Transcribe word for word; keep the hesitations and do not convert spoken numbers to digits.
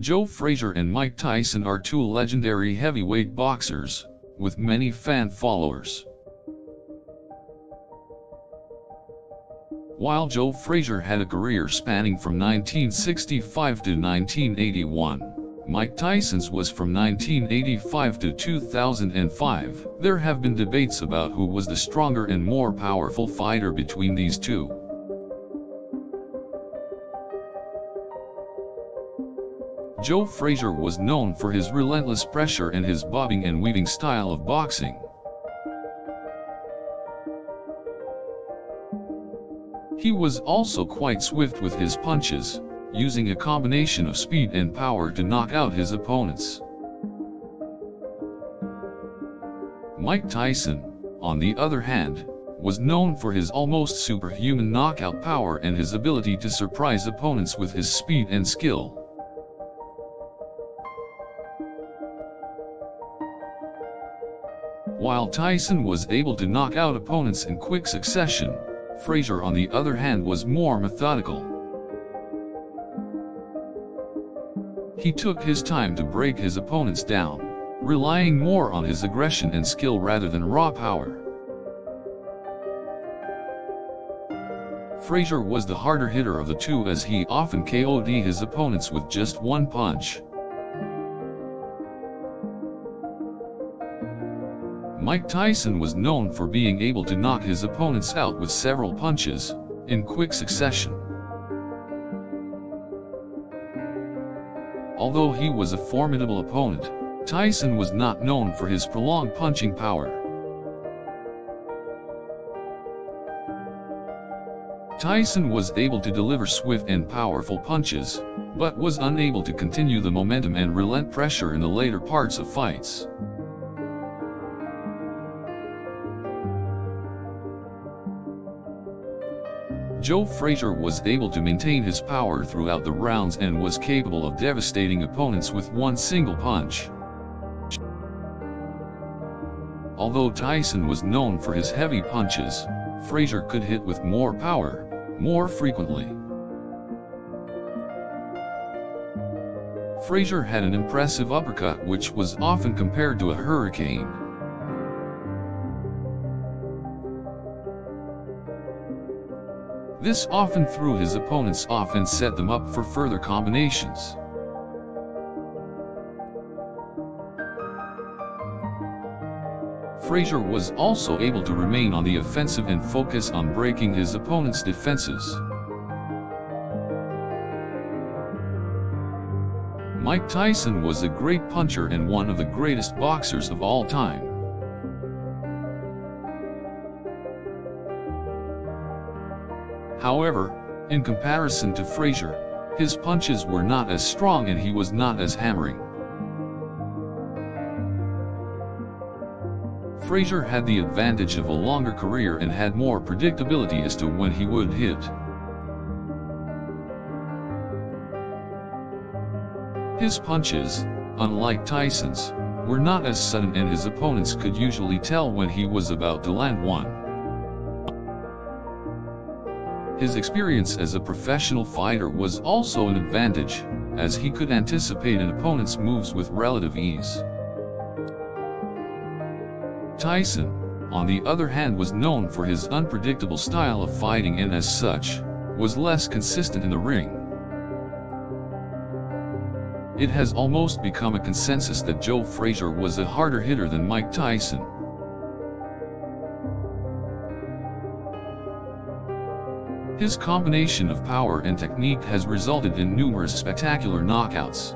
Joe Frazier and Mike Tyson are two legendary heavyweight boxers, with many fan followers. While Joe Frazier had a career spanning from nineteen sixty-five to nineteen eighty-one, Mike Tyson's was from nineteen eighty-five to two thousand five. There have been debates about who was the stronger and more powerful fighter between these two. Joe Frazier was known for his relentless pressure and his bobbing and weaving style of boxing. He was also quite swift with his punches, using a combination of speed and power to knock out his opponents. Mike Tyson, on the other hand, was known for his almost superhuman knockout power and his ability to surprise opponents with his speed and skill. While Tyson was able to knock out opponents in quick succession, Frazier on the other hand was more methodical. He took his time to break his opponents down, relying more on his aggression and skill rather than raw power. Frazier was the harder hitter of the two, as he often K O'd his opponents with just one punch. Mike Tyson was known for being able to knock his opponents out with several punches, in quick succession. Although he was a formidable opponent, Tyson was not known for his prolonged punching power. Tyson was able to deliver swift and powerful punches, but was unable to continue the momentum and relent pressure in the later parts of fights. Joe Frazier was able to maintain his power throughout the rounds and was capable of devastating opponents with one single punch. Although Tyson was known for his heavy punches, Frazier could hit with more power, more frequently. Frazier had an impressive uppercut, which was often compared to a hurricane. This often threw his opponents off and set them up for further combinations. Frazier was also able to remain on the offensive and focus on breaking his opponents' defenses. Mike Tyson was a great puncher and one of the greatest boxers of all time. However, in comparison to Frazier, his punches were not as strong and he was not as hammering. Frazier had the advantage of a longer career and had more predictability as to when he would hit. His punches, unlike Tyson's, were not as sudden and his opponents could usually tell when he was about to land one. His experience as a professional fighter was also an advantage, as he could anticipate an opponent's moves with relative ease. Tyson, on the other hand, was known for his unpredictable style of fighting and, as such, was less consistent in the ring. It has almost become a consensus that Joe Frazier was a harder hitter than Mike Tyson. His combination of power and technique has resulted in numerous spectacular knockouts.